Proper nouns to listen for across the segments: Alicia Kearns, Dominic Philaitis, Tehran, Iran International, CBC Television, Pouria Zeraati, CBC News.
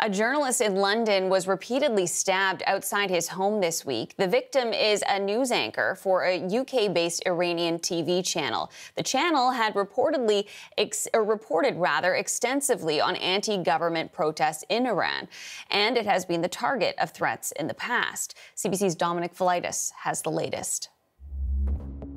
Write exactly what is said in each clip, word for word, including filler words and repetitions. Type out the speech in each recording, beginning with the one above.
A journalist in London was repeatedly stabbed outside his home this week. The victim is a news anchor for a U K-based Iranian T V channel. The channel had reportedly ex or reported rather extensively on anti-government protests in Iran, and it has been the target of threats in the past. C B C's Dominic Philaitis has the latest.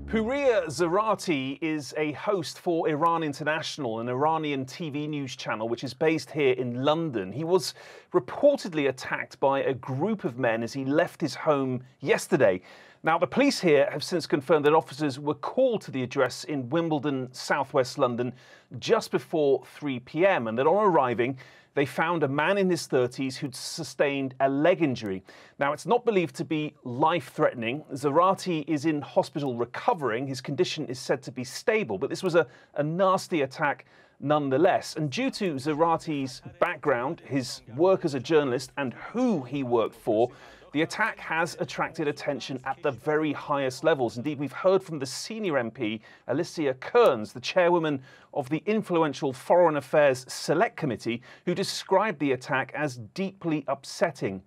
Pouria Zeraati is a host for Iran International, an Iranian T V news channel which is based here in London. He was reportedly attacked by a group of men as he left his home yesterday. Now, the police here have since confirmed that officers were called to the address in Wimbledon, southwest London, just before three p m, and that on arriving, they found a man in his thirties who'd sustained a leg injury. Now, it's not believed to be life-threatening. Zeraati is in hospital recovering. His condition is said to be stable, but this was a, a nasty attack nonetheless. And due to Zeraati's background, his work as a journalist and who he worked for, the attack has attracted attention at the very highest levels. Indeed, we've heard from the senior M P, Alicia Kearns, the chairwoman of the influential Foreign Affairs Select Committee, who described the attack as deeply upsetting.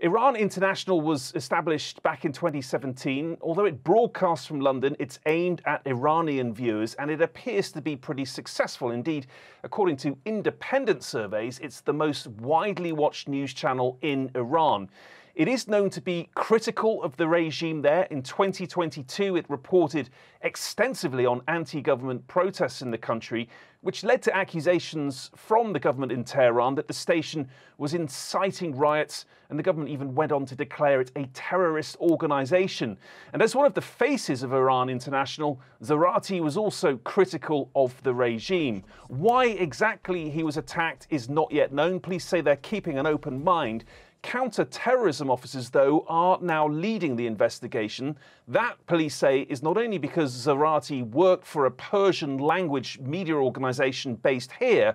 Iran International was established back in twenty seventeen. Although it broadcasts from London, it's aimed at Iranian viewers, and it appears to be pretty successful. Indeed, according to independent surveys, it's the most widely watched news channel in Iran. It is known to be critical of the regime there. In twenty twenty-two, it reported extensively on anti-government protests in the country, which led to accusations from the government in Tehran that the station was inciting riots, and the government even went on to declare it a terrorist organization. And as one of the faces of Iran International, Zeraati was also critical of the regime. Why exactly he was attacked is not yet known. Police say they're keeping an open mind. Counter-terrorism officers, though, are now leading the investigation. That, police say, is not only because Zeraati worked for a Persian-language media organisation based here,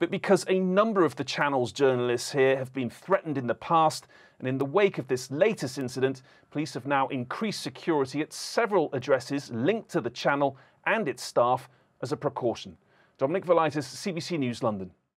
but because a number of the channel's journalists here have been threatened in the past. And in the wake of this latest incident, police have now increased security at several addresses linked to the channel and its staff as a precaution. Dominic Philaitis, C B C News, London.